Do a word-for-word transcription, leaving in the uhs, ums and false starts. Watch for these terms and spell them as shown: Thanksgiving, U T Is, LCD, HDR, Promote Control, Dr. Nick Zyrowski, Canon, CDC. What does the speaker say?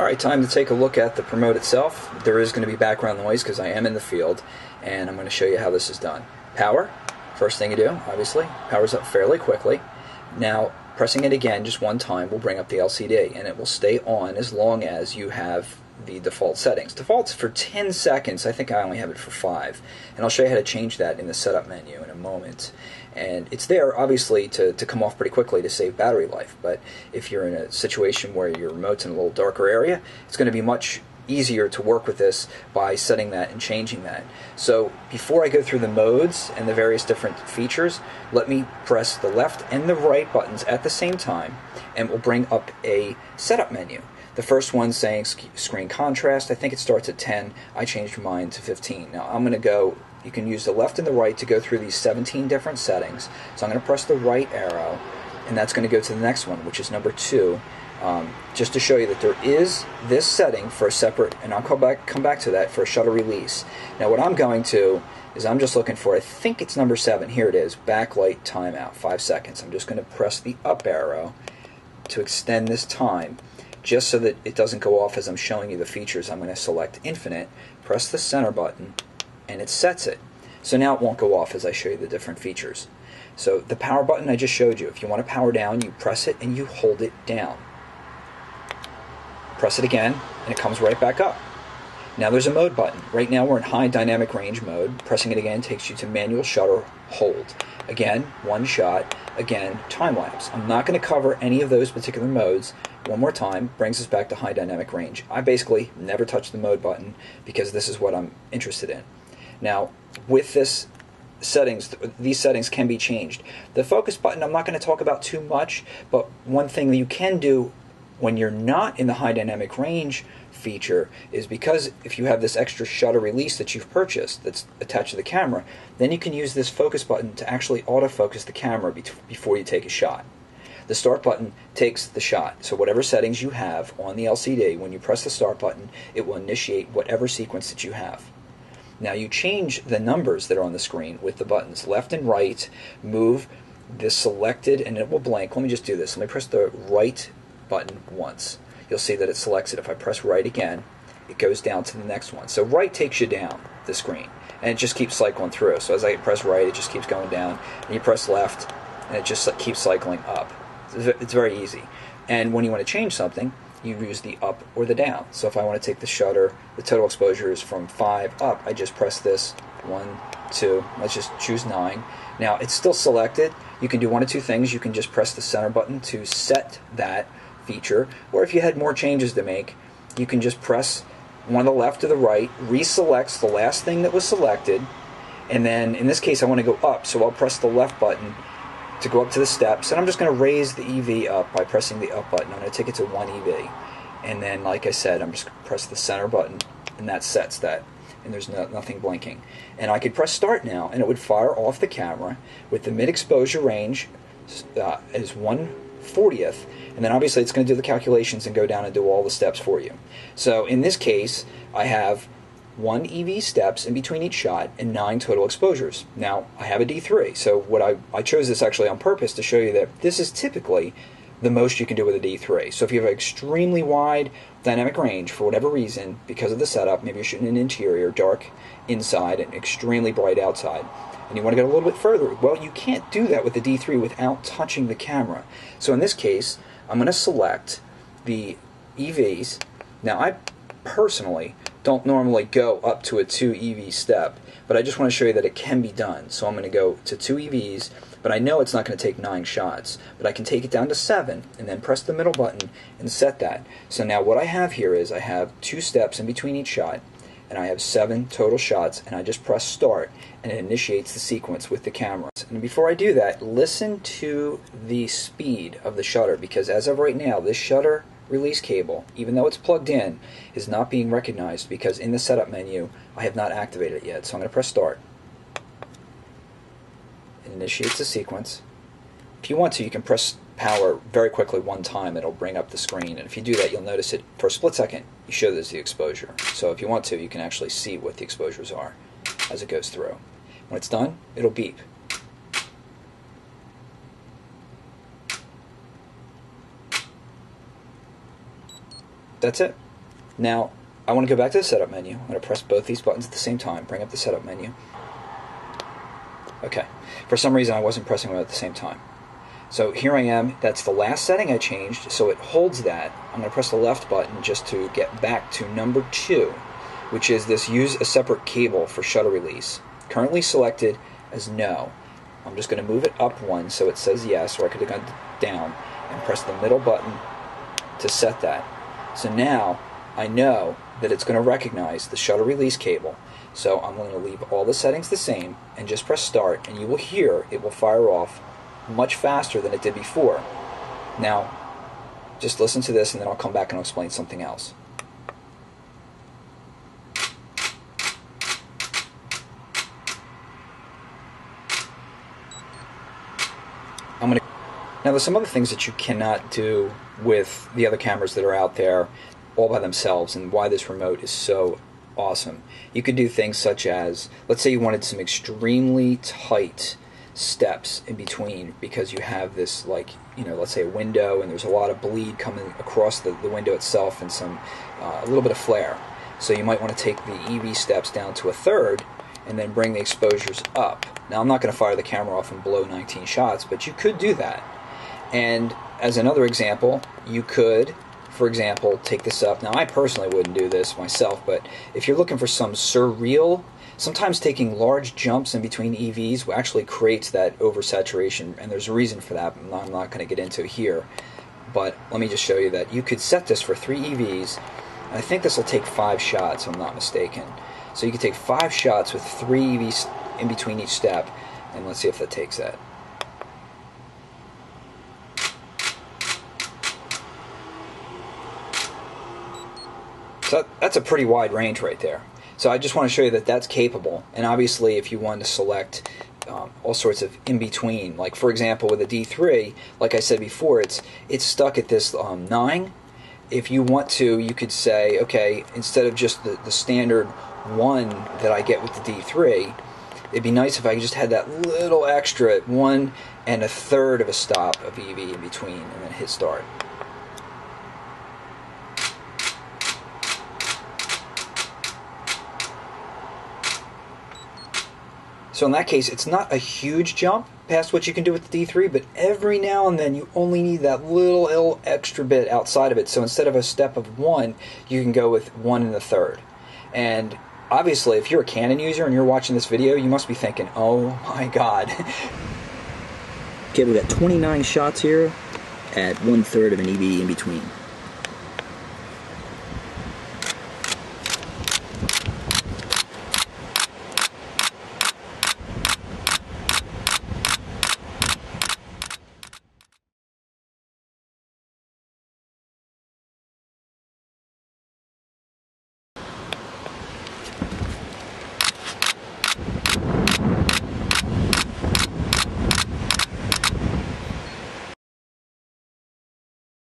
Alright, time to take a look at the Promote itself. There is going to be background noise because I am in the field, and I'm going to show you how this is done. Power, first thing you do, obviously. Powers up fairly quickly. Now, pressing it again just one time will bring up the L C D, and it will stay on as long as you have the default settings. Default's for ten seconds. I think I only have it for five, and I'll show you how to change that in the setup menu in a moment. And it's there, obviously, to, to come off pretty quickly to save battery life, but if you're in a situation where your remote's in a little darker area, it's going to be much easier to work with this by setting that and changing that. So before I go through the modes and the various different features, let me press the left and the right buttons at the same time, and we'll bring up a setup menu. The first one saying screen contrast. I think it starts at ten. I changed mine to fifteen. Now I'm going to go, you can use the left and the right to go through these seventeen different settings. So I'm going to press the right arrow, and that's going to go to the next one, which is number two. Um, just to show you that there is this setting for a separate, and I'll come back, come back to that, for a shutter release. Now what I'm going to is I'm just looking for, I think it's number seven, here it is, backlight timeout, five seconds. I'm just going to press the up arrow to extend this time, just so that it doesn't go off as I'm showing you the features. I'm going to select infinite, press the center button, and it sets it. So now it won't go off as I show you the different features. So the power button I just showed you, if you want to power down, you press it and you hold it down. Press it again, and it comes right back up. Now there's a mode button. Right now we're in high dynamic range mode. Pressing it again takes you to manual shutter hold. Again, one shot. Again, time lapse. I'm not going to cover any of those particular modes. One more time, brings us back to high dynamic range. I basically never touch the mode button because this is what I'm interested in. Now, with this settings, these settings can be changed. The focus button I'm not going to talk about too much, but one thing that you can do when you're not in the high dynamic range feature is, because if you have this extra shutter release that you've purchased that's attached to the camera, then you can use this focus button to actually autofocus the camera before you take a shot. The start button takes the shot, so whatever settings you have on the L C D, when you press the start button, it will initiate whatever sequence that you have. Now you change the numbers that are on the screen with the buttons, left and right, move this selected, and it will blank. Let me just do this. Let me press the right button once. You'll see that it selects it. If I press right again, it goes down to the next one. So right takes you down the screen, and it just keeps cycling through. So as I press right, it just keeps going down, and you press left, and it just keeps cycling up. It's very easy. And when you want to change something, you use the up or the down. So if I want to take the shutter, the total exposure is from five up, I just press this, one, two, let's just choose nine. Now it's still selected. You can do one of two things. You can just press the center button to set that feature, or if you had more changes to make, you can just press one to the left or the right, reselects the last thing that was selected, and then in this case I want to go up, so I'll press the left button to go up to the steps, and I'm just going to raise the E V up by pressing the up button. I'm going to take it to one E V, and then like I said, I'm just going to press the center button, and that sets that, and there's no, nothing blinking. And I could press start now, and it would fire off the camera with the mid-exposure range uh, as one fortieth, and then obviously it's going to do the calculations and go down and do all the steps for you. So in this case, I have one E V steps in between each shot and nine total exposures. Now I have a D three, so what I, I chose this actually on purpose to show you that this is typically the most you can do with a D three. So if you have an extremely wide dynamic range for whatever reason, because of the setup, maybe you're shooting an interior, dark inside and extremely bright outside, and you want to go a little bit further, well, you can't do that with the D three without touching the camera. So in this case, I'm going to select the E Vs. Now I personally don't normally go up to a two E V step, but I just want to show you that it can be done. So I'm going to go to two E Vs, but I know it's not going to take nine shots, but I can take it down to seven and then press the middle button and set that. So now what I have here is I have two steps in between each shot, and I have seven total shots, and I just press start, and it initiates the sequence with the camera. And before I do that, listen to the speed of the shutter, because as of right now, this shutter release cable, even though it's plugged in, is not being recognized because in the setup menu I have not activated it yet. So I'm going to press start. It initiates the sequence. If you want to, you can press power very quickly one time, it'll bring up the screen, and if you do that, you'll notice it for a split second you show there's the exposure. So if you want to, you can actually see what the exposures are as it goes through. When it's done, it'll beep. That's it. Now, I want to go back to the setup menu. I'm going to press both these buttons at the same time, bring up the setup menu. Okay, for some reason I wasn't pressing them at the same time. So here I am, that's the last setting I changed, so it holds that. I'm going to press the left button just to get back to number two, which is this use a separate cable for shutter release. Currently selected as no. I'm just going to move it up one so it says yes, or I could have gone down and press the middle button to set that. So now I know that it's going to recognize the shutter release cable. So I'm going to leave all the settings the same and just press start, and you will hear it will fire off much faster than it did before. Now just listen to this and then I'll come back and I'll explain something else. I'm going to Now there's some other things that you cannot do with the other cameras that are out there all by themselves, and why this remote is so awesome. You could do things such as, let's say you wanted some extremely tight steps in between because you have this, like, you know, let's say a window and there's a lot of bleed coming across the, the window itself and some uh, a little bit of flare. So you might want to take the E V steps down to a third and then bring the exposures up. Now I'm not going to fire the camera off and blow nineteen shots, but you could do that. And as another example, you could, for example, take this up. Now I personally wouldn't do this myself, but if you're looking for some surreal, sometimes taking large jumps in between E Vs actually creates that oversaturation, and there's a reason for that, and I'm not going to get into here. But let me just show you that you could set this for three E Vs, and I think this will take five shots, if I'm not mistaken. So you can take five shots with three E Vs in between each step, and let's see if that takes that. So that's a pretty wide range right there. So I just want to show you that that's capable, and obviously if you want to select um, all sorts of in-between, like for example with a D three, like I said before, it's it's stuck at this um, nine. If you want to, you could say, okay, instead of just the, the standard one that I get with the D three, it'd be nice if I just had that little extra at one and a third of a stop of E V in between, and then hit start. So in that case, it's not a huge jump past what you can do with the D three, but every now and then you only need that little, little extra bit outside of it. So instead of a step of one, you can go with one and a third. And obviously, if you're a Canon user and you're watching this video, you must be thinking, oh my God. Okay, we got twenty-nine shots here at one third of an E V in between.